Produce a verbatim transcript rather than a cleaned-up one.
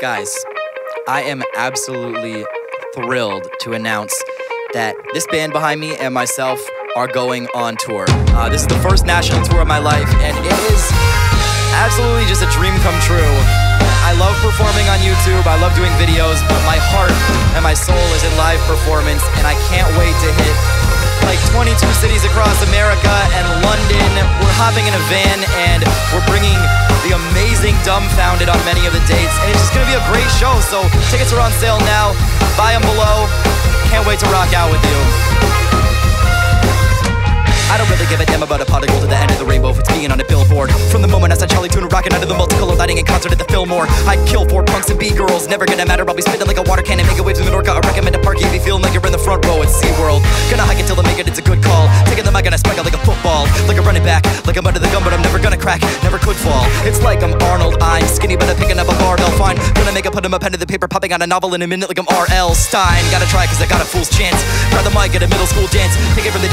Guys, I am absolutely thrilled to announce that this band behind me and myself are going on tour. Uh, this is the first national tour of my life, and it is absolutely just a dream come true. I love performing on YouTube, I love doing videos, but my heart and my soul is in live performance, and I can't wait to hit like twenty-two cities across America and London. We're hopping in a van, and we're bringing the amazing DumbFoundead on many of the dates, and it's just gonna be a great show, so tickets are on sale now. Buy them below. Can't wait to rock out with you. I don't really give a damn about a pot of gold at the end of the rainbow if it's being on a billboard. From the moment I saw Charlie Tuna rocking under the multicolored lighting in concert at the Fillmore, I'd kill for punks and B-girls, never gonna matter, I'll be spitting like a water cannon, making waves in Menorca, I recommend a park, you'd be feeling like you're in the front row at SeaWorld. Gonna hike it till I make it, it's a good call, taking the mic and I spike it like a football, like a running back, like I'm under the gun but I'm never gonna crack, never could fall. It's like I'm Arnold, I'm skinny but I'm picking up a barbell, fine, gonna make a put him a pen to the paper, popping out a novel in a minute like I'm R L Stein. Gotta try cause I got a fool's chance, grab the mic at a middle school dance, take it from the